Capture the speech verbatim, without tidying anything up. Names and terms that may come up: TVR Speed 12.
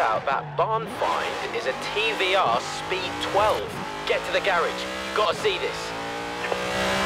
out that barn find is a T V R Speed twelve. Get to the garage. You've got to see this.